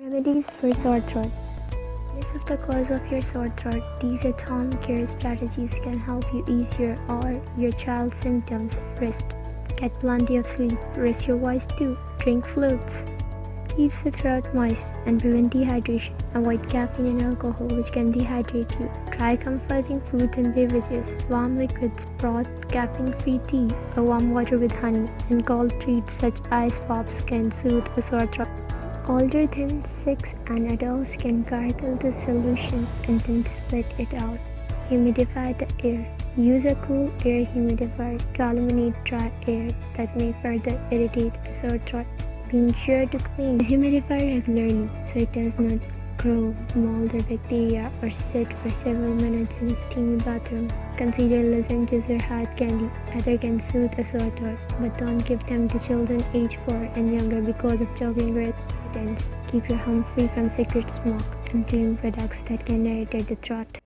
Remedies for sore throat. List of the cause of your sore throat. These at home care strategies can help you ease your or your child's symptoms. Rest. Get plenty of sleep. Rest your voice too. Drink fluids. Keeps the throat moist and prevent dehydration. Avoid caffeine and alcohol, which can dehydrate you. Try comforting foods and beverages, warm liquids, broth, caffeine-free tea, or warm water with honey, and cold treats such as ice pops can soothe a sore throat. Older than 6 and adults can gargle the solution and then spit it out. Humidify the air. Use a cool air humidifier to eliminate dry air that may further irritate a sore throat. Being sure to clean the humidifier regularly so it does not grow mold or bacteria, or sit for several minutes in a steamy bathroom. Consider lozenges or hard candy, either can soothe a sore throat, but don't give them to children aged 4 and younger because of choking residents. Keep your home free from cigarette smoke and clean products that can irritate the throat.